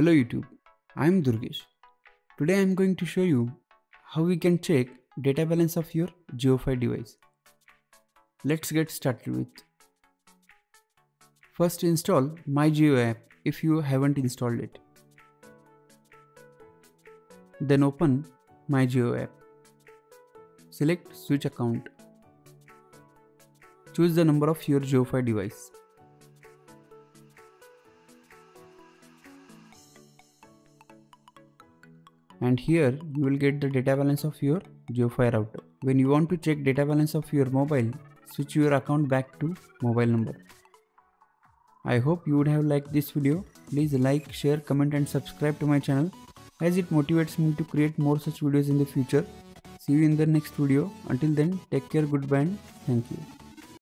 Hello YouTube, I am Durgesh. Today I am going to show you how we can check data balance of your JioFi device. Let's get started with. First install MyJio app if you haven't installed it. Then open MyJio app. Select switch account. Choose the number of your JioFi device. And here you will get the data balance of your JioFi router. When you want to check data balance of your mobile, switch your account back to mobile number. I hope you would have liked this video. Please like, share, comment and subscribe to my channel as it motivates me to create more such videos in the future. See you in the next video. Until then, take care, goodbye and thank you.